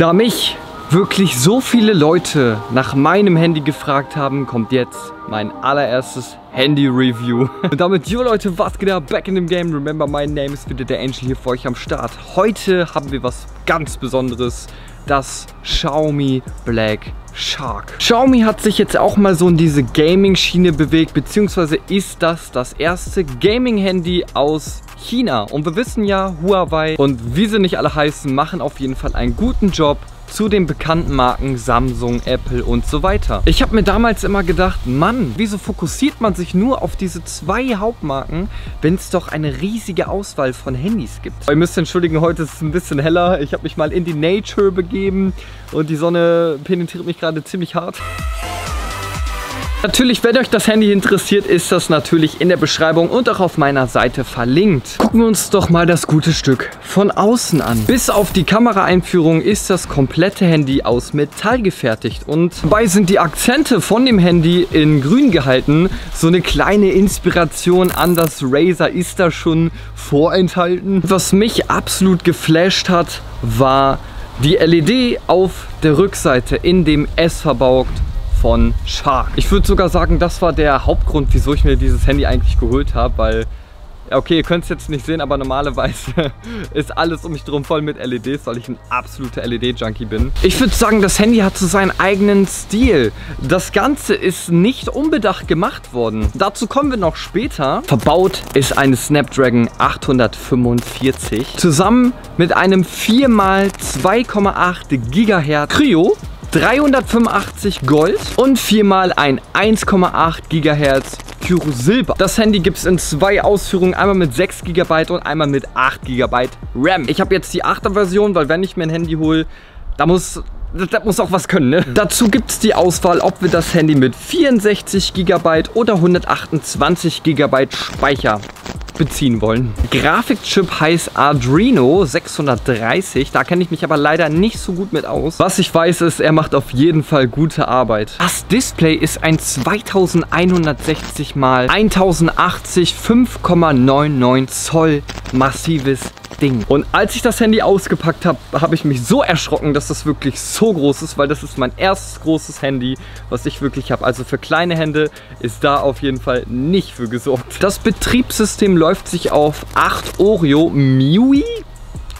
Da mich wirklich so viele Leute nach meinem Handy gefragt haben, kommt jetzt mein allererstes Handy-Review. Und damit, yo Leute, was geht ab? Back in the game. Remember, my name ist wieder der Angel hier für euch am Start. Heute haben wir was ganz Besonderes, das Xiaomi Black Shark. Xiaomi hat sich jetzt auch mal so in diese Gaming-Schiene bewegt, beziehungsweise ist das erste Gaming-Handy aus China. Und wir wissen ja, Huawei und wie sie nicht alle heißen, machen auf jeden Fall einen guten Job zu den bekannten Marken Samsung, Apple und so weiter. Ich habe mir damals immer gedacht, Mann, wieso fokussiert man sich nur auf diese zwei Hauptmarken, wenn es doch eine riesige Auswahl von Handys gibt? Ihr müsst entschuldigen, heute ist es ein bisschen heller. Ich habe mich mal in die Nature begeben und die Sonne penetriert mich gerade ziemlich hart. Natürlich, wenn euch das Handy interessiert, ist das natürlich in der Beschreibung und auch auf meiner Seite verlinkt. Gucken wir uns doch mal das gute Stück von außen an. Bis auf die Kameraeinführung ist das komplette Handy aus Metall gefertigt und dabei sind die Akzente von dem Handy in grün gehalten. So eine kleine Inspiration an das Razer ist da schon vorenthalten. Was mich absolut geflasht hat, war die LED auf der Rückseite in dem S verbaut von Shark. Ich würde sogar sagen, das war der Hauptgrund, wieso ich mir dieses Handy eigentlich geholt habe, weil, okay, ihr könnt es jetzt nicht sehen, aber normalerweise ist alles um mich drum voll mit LEDs, weil ich ein absoluter LED-Junkie bin. Ich würde sagen, das Handy hat so seinen eigenen Stil. Das Ganze ist nicht unbedacht gemacht worden. Dazu kommen wir noch später. Verbaut ist eine Snapdragon 845 zusammen mit einem 4x2,8 GHz Trio, 385 Gold und 4x ein 1,8 GHz Pyro Silber. Das Handy gibt es in zwei Ausführungen, einmal mit 6 GB und einmal mit 8 GB RAM. Ich habe jetzt die 8er Version, weil wenn ich mir ein Handy hole, da muss auch was können, ne? Dazu gibt es die Auswahl, ob wir das Handy mit 64 GB oder 128 GB Speicher beziehen wollen. Grafikchip heißt Adreno 630, da kenne ich mich aber leider nicht so gut mit aus. Was ich weiß ist, er macht auf jeden Fall gute Arbeit. Das Display ist ein 2160x1080 5,99 Zoll massives Ding. Und als ich das Handy ausgepackt habe, habe ich mich so erschrocken, dass das wirklich so groß ist, weil das ist mein erstes großes Handy, was ich wirklich habe. Also für kleine Hände ist da auf jeden Fall nicht für gesorgt. Das Betriebssystem läuft sich auf 8 Oreo MIUI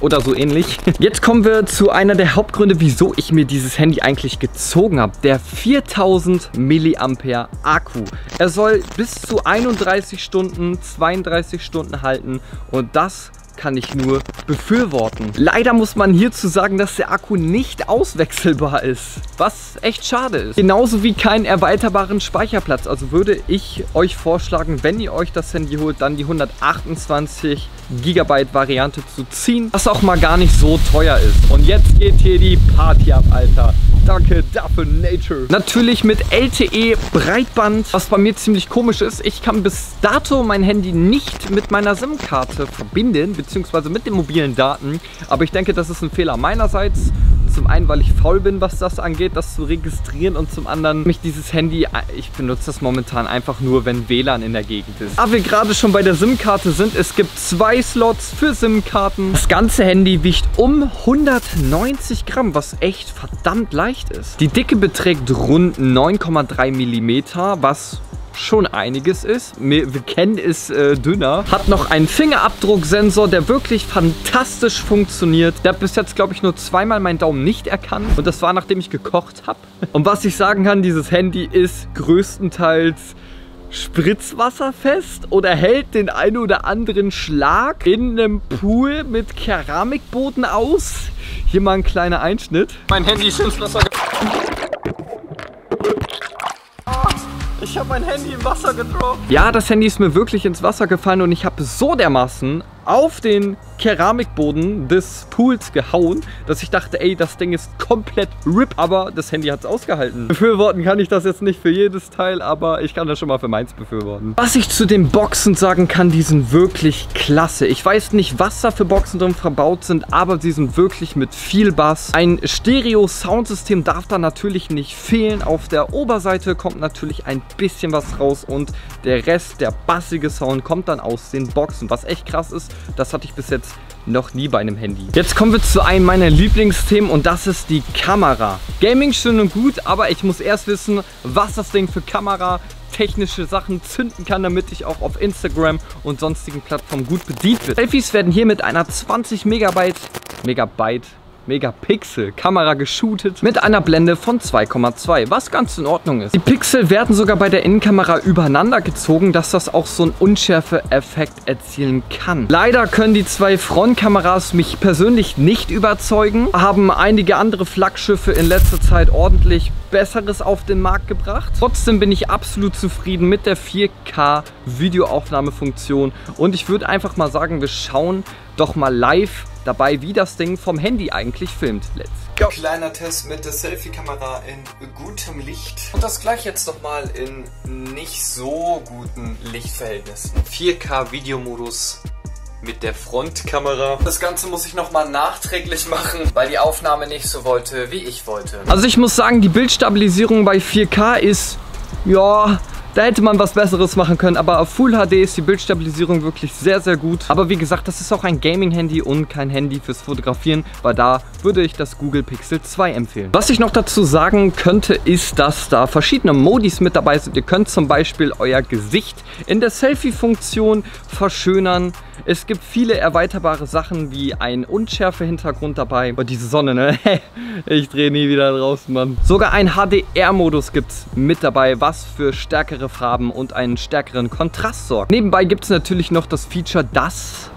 oder so ähnlich. Jetzt kommen wir zu einer der Hauptgründe, wieso ich mir dieses Handy eigentlich gezogen habe. Der 4000 mAh Akku. Er soll bis zu 31 Stunden, 32 Stunden halten und das kann ich nur befürworten. Leider muss man hierzu sagen, dass der Akku nicht auswechselbar ist, was echt schade ist. Genauso wie keinen erweiterbaren Speicherplatz. Also würde ich euch vorschlagen, wenn ihr euch das Handy holt, dann die 128 GB Variante zu ziehen, was auch mal gar nicht so teuer ist. Und jetzt geht hier die Party ab, Alter. Danke dafür, Nature. Natürlich mit LTE Breitband, was bei mir ziemlich komisch ist. Ich kann bis dato mein Handy nicht mit meiner SIM-Karte verbinden, beziehungsweise mit den mobilen Daten. Aber ich denke, das ist ein Fehler meinerseits. Zum einen, weil ich faul bin, was das angeht, das zu registrieren. Und zum anderen, mich dieses Handy, ich benutze das momentan einfach nur, wenn WLAN in der Gegend ist. Aber wir gerade schon bei der SIM-Karte sind, es gibt zwei Slots für SIM-Karten. Das ganze Handy wiegt um 190 Gramm, was echt verdammt leicht ist. Die Dicke beträgt rund 9,3 mm, was schon einiges ist. Wir kennen es dünner. Hat noch einen Fingerabdrucksensor, der wirklich fantastisch funktioniert. Der hat bis jetzt, glaube ich, nur zweimal meinen Daumen nicht erkannt. Und das war, nachdem ich gekocht habe. Und was ich sagen kann, dieses Handy ist größtenteils spritzwasserfest oder hält den einen oder anderen Schlag in einem Pool mit Keramikboden aus. Hier mal ein kleiner Einschnitt. Mein Handy ist ins Wasser gefallen. Ich habe mein Handy im Wasser gedroppt. Ja, das Handy ist mir wirklich ins Wasser gefallen und ich habe so dermaßen auf den Keramikboden des Pools gehauen, dass ich dachte, ey, das Ding ist komplett RIP, aber das Handy hat es ausgehalten. Befürworten kann ich das jetzt nicht für jedes Teil, aber ich kann das schon mal für meins befürworten. Was ich zu den Boxen sagen kann, die sind wirklich klasse. Ich weiß nicht, was da für Boxen drin verbaut sind, aber sie sind wirklich mit viel Bass. Ein Stereo-Soundsystem darf da natürlich nicht fehlen. Auf der Oberseite kommt natürlich ein bisschen was raus und der Rest, der bassige Sound, kommt dann aus den Boxen, was echt krass ist. Das hatte ich bis jetzt noch nie bei einem Handy. Jetzt kommen wir zu einem meiner Lieblingsthemen und das ist die Kamera. Gaming schön und gut, aber ich muss erst wissen, was das Ding für Kamera technische Sachen zünden kann, damit ich auch auf Instagram und sonstigen Plattformen gut bedient wird. Selfies werden hier mit einer 20 Megapixel Kamera geshootet mit einer Blende von 2,2, was ganz in Ordnung ist. Die Pixel werden sogar bei der Innenkamera übereinander gezogen, dass das auch so einen Unschärfe-Effekt erzielen kann. Leider können die zwei Frontkameras mich persönlich nicht überzeugen, haben einige andere Flaggschiffe in letzter Zeit ordentlich Besseres auf den Markt gebracht. Trotzdem bin ich absolut zufrieden mit der 4K Videoaufnahmefunktion und ich würde einfach mal sagen, wir schauen doch mal live dabei, wie das Ding vom Handy eigentlich filmt. Let's go! Kleiner Test mit der Selfie-Kamera in gutem Licht. Und das gleich jetzt nochmal in nicht so guten Lichtverhältnissen. 4K-Videomodus mit der Frontkamera. Das Ganze muss ich nochmal nachträglich machen, weil die Aufnahme nicht so wollte, wie ich wollte. Also ich muss sagen, die Bildstabilisierung bei 4K ist, ja, da hätte man was Besseres machen können, aber auf Full HD ist die Bildstabilisierung wirklich sehr, sehr gut. Aber wie gesagt, das ist auch ein Gaming-Handy und kein Handy fürs Fotografieren, weil da würde ich das Google Pixel 2 empfehlen. Was ich noch dazu sagen könnte, ist, dass da verschiedene Modis mit dabei sind. Ihr könnt zum Beispiel euer Gesicht in der Selfie-Funktion verschönern. Es gibt viele erweiterbare Sachen wie ein Unschärfe-Hintergrund dabei. Und diese Sonne, ne? Ich drehe nie wieder draußen, Mann. Sogar ein HDR-Modus gibt es mit dabei, was für stärkere Farben und einen stärkeren Kontrast sorgt. Nebenbei gibt es natürlich noch das Feature, dass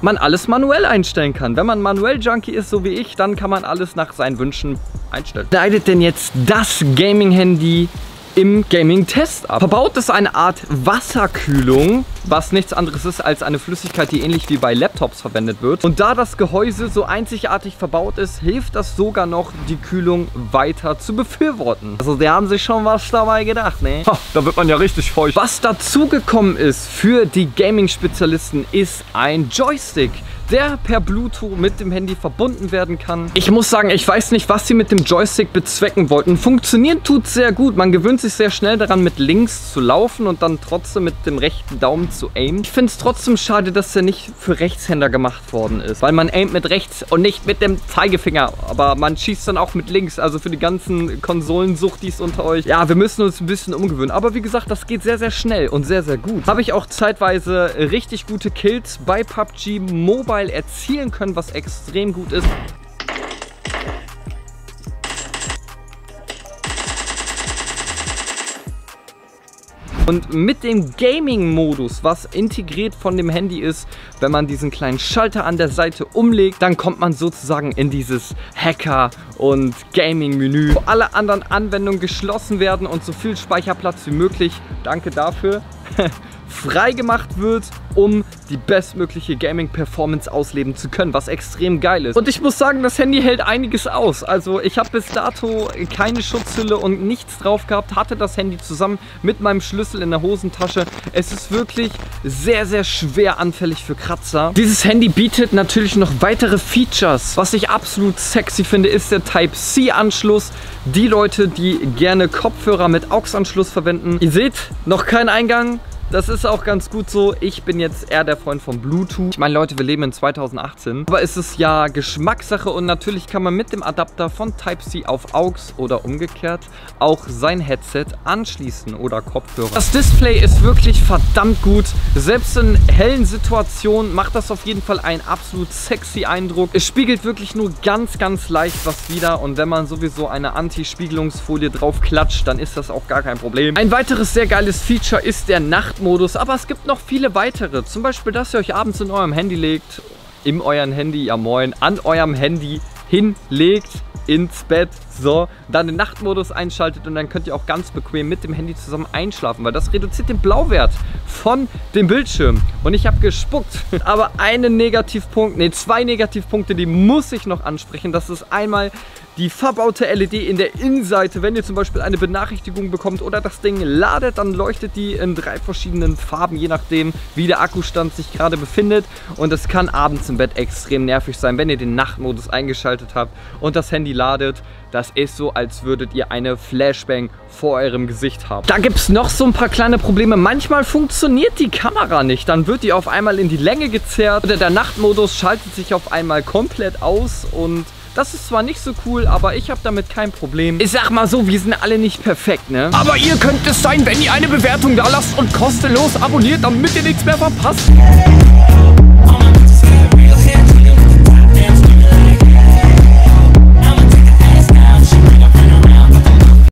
man alles manuell einstellen kann. Wenn man manuell Junkie ist, so wie ich, dann kann man alles nach seinen Wünschen einstellen. Leidet denn jetzt das Gaming-Handy im Gaming-Test ab? Verbaut es eine Art Wasserkühlung, was nichts anderes ist als eine Flüssigkeit, die ähnlich wie bei Laptops verwendet wird. Und da das Gehäuse so einzigartig verbaut ist, hilft das sogar noch, die Kühlung weiter zu befürworten. Also die haben sich schon was dabei gedacht, ne? Ha, da wird man ja richtig feucht. Was dazugekommen ist für die Gaming-Spezialisten, ist ein Joystick, der per Bluetooth mit dem Handy verbunden werden kann. Ich muss sagen, ich weiß nicht, was sie mit dem Joystick bezwecken wollten. Funktionieren tut sehr gut. Man gewöhnt sich sehr schnell daran, mit links zu laufen und dann trotzdem mit dem rechten Daumen zu aimen. Ich finde es trotzdem schade, dass der nicht für Rechtshänder gemacht worden ist, weil man aimt mit rechts und nicht mit dem Zeigefinger. Aber man schießt dann auch mit links, also für die ganzen Konsolensuchtis unter euch. Ja, wir müssen uns ein bisschen umgewöhnen. Aber wie gesagt, das geht sehr, sehr schnell und sehr, sehr gut. Habe ich auch zeitweise richtig gute Kills bei PUBG Mobile erzielen können, was extrem gut ist. Und mit dem Gaming-Modus, was integriert von dem Handy ist, wenn man diesen kleinen Schalter an der Seite umlegt, dann kommt man sozusagen in dieses Hacker- und Gaming-Menü, wo alle anderen Anwendungen geschlossen werden und so viel Speicherplatz wie möglich, danke dafür, freigemacht wird, um die bestmögliche Gaming-Performance ausleben zu können, was extrem geil ist. Und ich muss sagen, das Handy hält einiges aus. Also ich habe bis dato keine Schutzhülle und nichts drauf gehabt, hatte das Handy zusammen mit meinem Schlüssel in der Hosentasche. Es ist wirklich sehr, sehr schwer anfällig für Kratzer. Dieses Handy bietet natürlich noch weitere Features. Was ich absolut sexy finde, ist der Type-C-Anschluss. Die Leute, die gerne Kopfhörer mit AUX-Anschluss verwenden. Ihr seht, noch kein Eingang. Das ist auch ganz gut so. Ich bin jetzt eher der Freund von Bluetooth. Ich meine, Leute, wir leben in 2018. Aber es ist ja Geschmackssache und natürlich kann man mit dem Adapter von Type-C auf AUX oder umgekehrt auch sein Headset anschließen oder Kopfhörer. Das Display ist wirklich verdammt gut. Selbst in hellen Situationen macht das auf jeden Fall einen absolut sexy Eindruck. Es spiegelt wirklich nur ganz, ganz leicht was wider. Und wenn man sowieso eine Anti-Spiegelungsfolie drauf klatscht, dann ist das auch gar kein Problem. Ein weiteres sehr geiles Feature ist der Nachtmodus. Aber es gibt noch viele weitere. Zum Beispiel, dass ihr euch abends in eurem Handy legt, in euren Handy, ja moin, an eurem Handy hinlegt, ins Bett, so, dann den Nachtmodus einschaltet und dann könnt ihr auch ganz bequem mit dem Handy zusammen einschlafen, weil das reduziert den Blauwert von dem Bildschirm. Und ich habe gespuckt. Aber einen Negativpunkt, nee, zwei Negativpunkte, die muss ich noch ansprechen. Das ist einmal die verbaute LED in der Innenseite. Wenn ihr zum Beispiel eine Benachrichtigung bekommt oder das Ding ladet, dann leuchtet die in 3 verschiedenen Farben, je nachdem wie der Akkustand sich gerade befindet. Und das kann abends im Bett extrem nervig sein, wenn ihr den Nachtmodus eingeschaltet habt und das Handy ladet. Das ist so, als würdet ihr eine Flashbang vor eurem Gesicht haben. Da gibt es noch so ein paar kleine Probleme. Manchmal funktioniert die Kamera nicht. Dann wird die auf einmal in die Länge gezerrt. Oder der Nachtmodus schaltet sich auf einmal komplett aus. Und das ist zwar nicht so cool, aber ich habe damit kein Problem. Ich sag mal so, wir sind alle nicht perfekt, ne? Aber ihr könnt es sein, wenn ihr eine Bewertung da lasst und kostenlos abonniert, damit ihr nichts mehr verpasst.